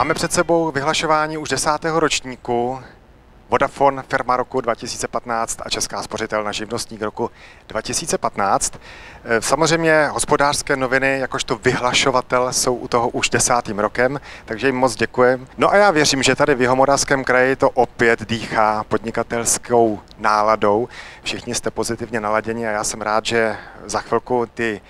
Máme před sebou vyhlašování už 10. ročníku Vodafone Firma roku 2015 a Česká spořitelna Živnostník roku 2015. Samozřejmě Hospodářské noviny jakožto vyhlašovatel jsou u toho už 10. rokem, takže jim moc děkuji. No a já věřím, že tady v Jihomoravském kraji to opět dýchá podnikatelskou náladou. Všichni jste pozitivně naladěni a já jsem rád, že za chvilku ty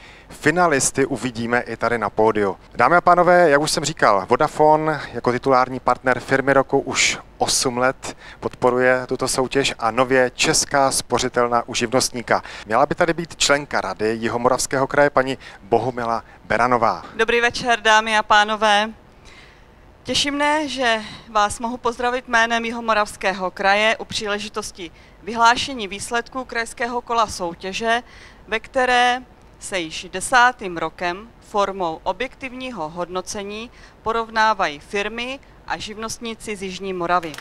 finalisty uvidíme i tady na pódiu. Dámy a pánové, jak už jsem říkal, Vodafone jako titulární partner firmy roku už 8 let podporuje tuto soutěž a nově Česká spořitelna u živnostníka. Měla by tady být členka rady Jihomoravského kraje paní Bohumila Beranová. Dobrý večer, dámy a pánové. Těší mne, že vás mohu pozdravit jménem Jihomoravského kraje u příležitosti vyhlášení výsledků krajského kola soutěže, ve které se již 10. rokem formou objektivního hodnocení porovnávají firmy a živnostníci z Jižní Moravy.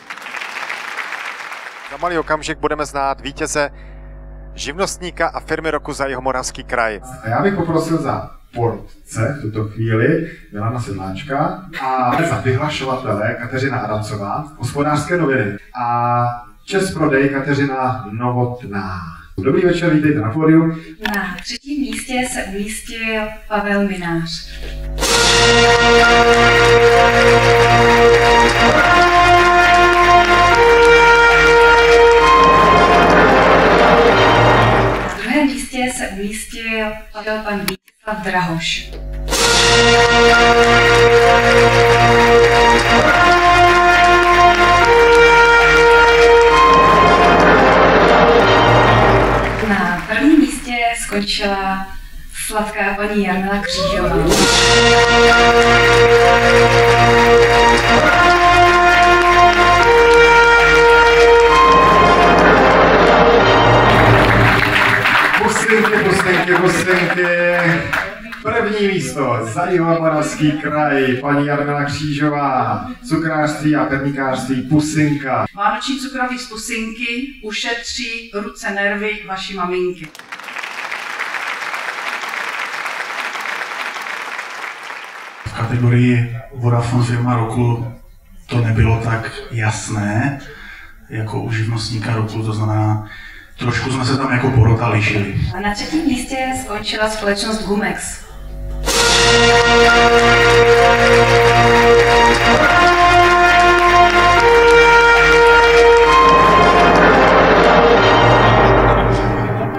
Za malý okamžik budeme znát vítěze živnostníka a firmy roku za Jihomoravský kraj. A já bych poprosil za portce v tuto chvíli Milana Sedláčka a za vyhlašovatele Kateřina Adamcová, Hospodářské noviny a Čes prodej Kateřina Novotná. Dobrý večer, vítejte na pódiu. Na třetím místě se umístil Pavel Minář. Na druhém místě se umístil pan Vítězslav Drahoš. Skončila sladká paní Jarmila Křížová. Pusinky. První místo za Jihomoravský kraj, paní Jarmila Křížová, cukrářství a pernikářství Pusinka. Vánoční cukroví z Pusinky ušetří ruce nervy vaší maminky. V kategorii Vodafone Firma roku to nebylo tak jasné jako u živnostníka roku, to znamená, trošku jsme se tam jako porota lišili. A na třetím místě skončila společnost Gumex.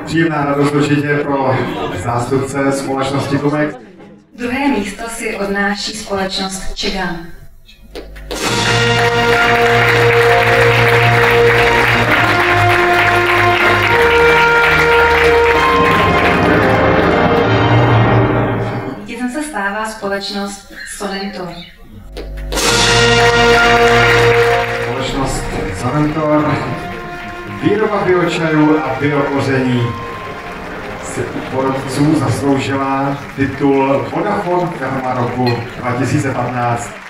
Příjemná radost určitě pro zástupce společnosti Gumex. Druhé místo si odnáší společnost Čegan. Vítězem se stává společnost Sonnentor. Společnost Sonnentor, výroba biočajů a biokoření si u porodců zasloužila titul Vodafone Firma roku 2015.